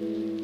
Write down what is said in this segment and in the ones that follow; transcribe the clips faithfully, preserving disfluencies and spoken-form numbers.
You.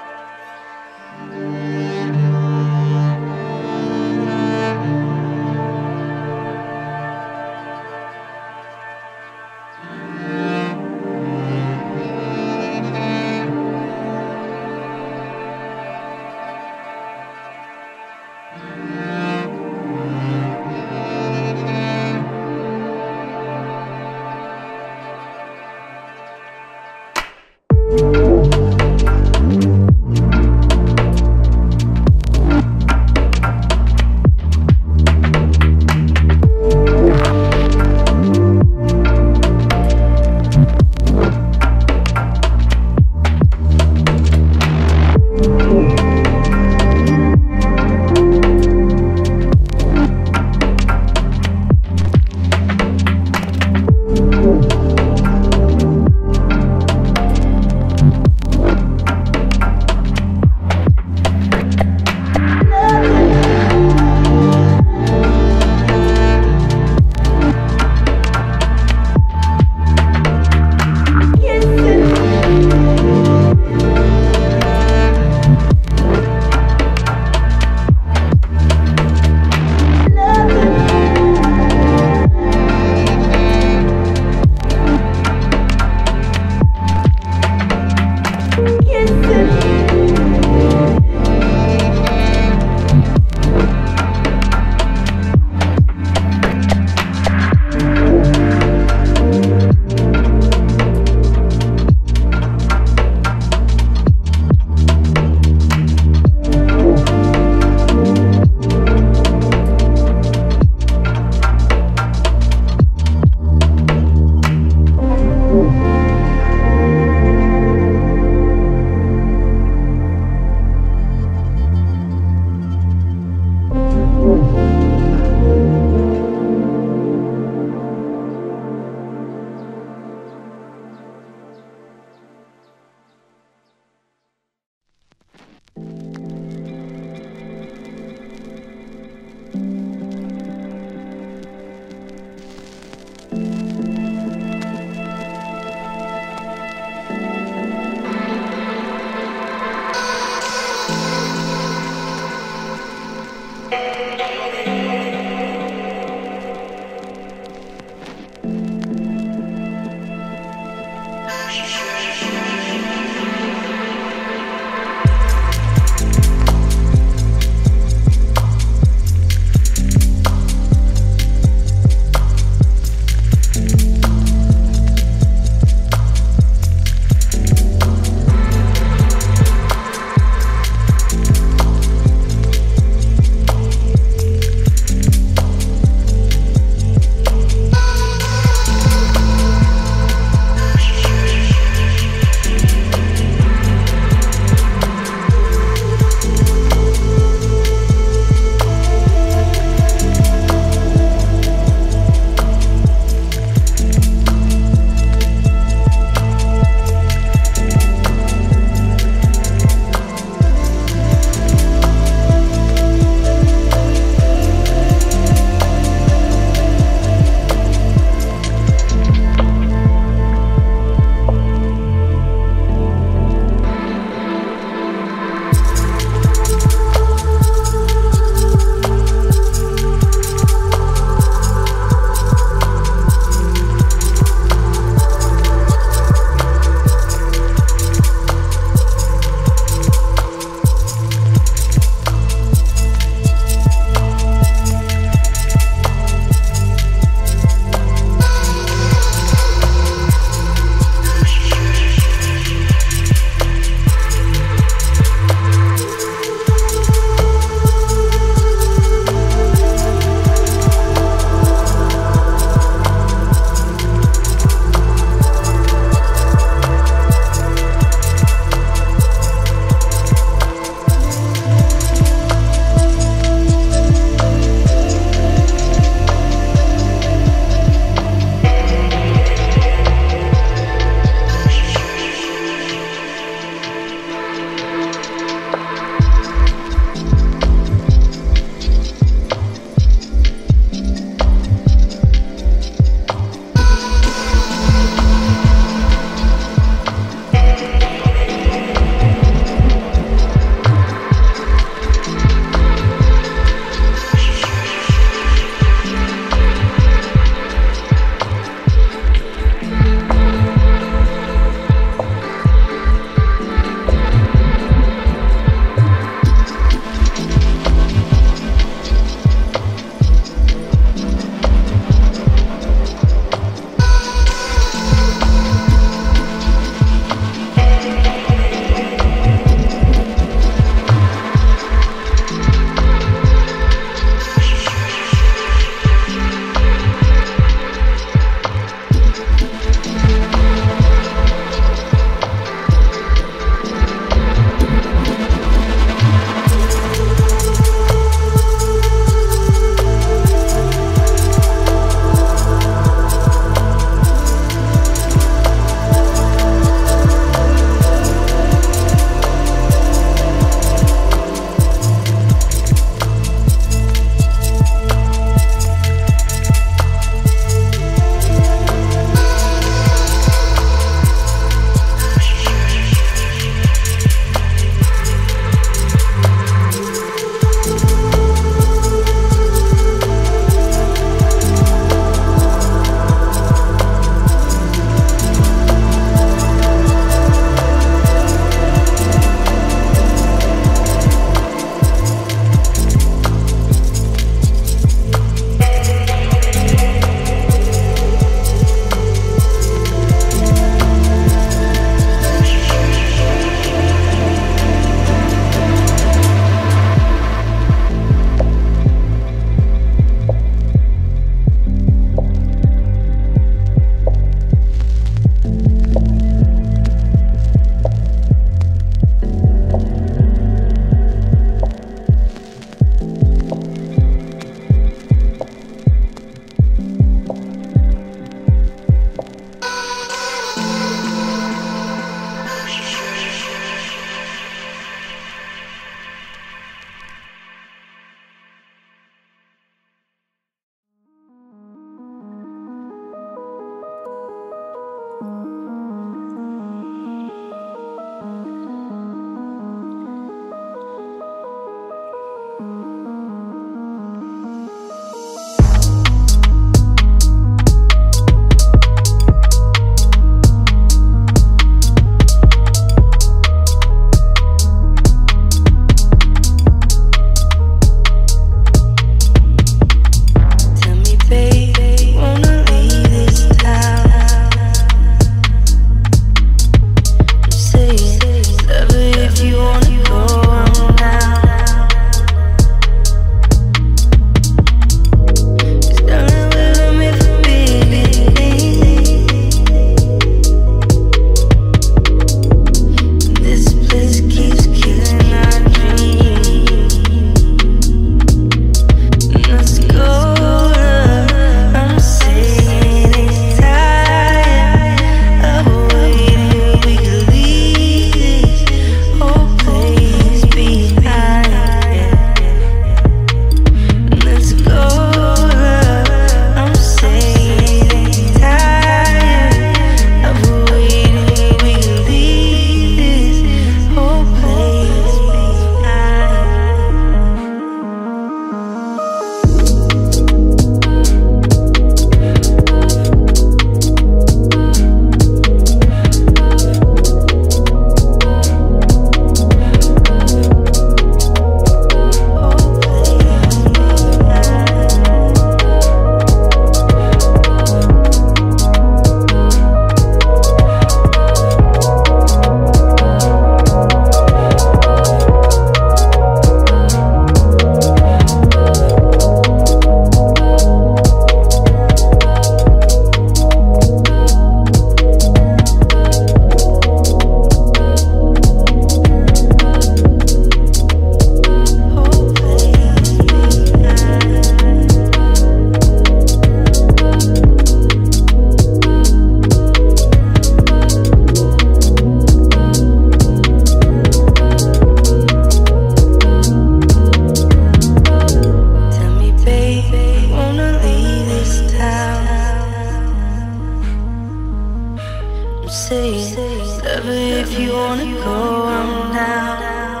wanna go on now.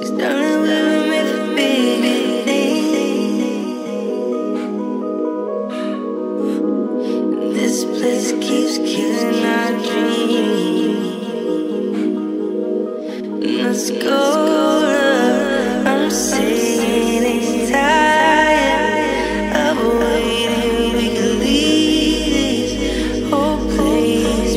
Cause darling, we were made for bigger things, and this place keeps killing our dreams. And let's go, love, I'm saying it's tired of waiting. Please.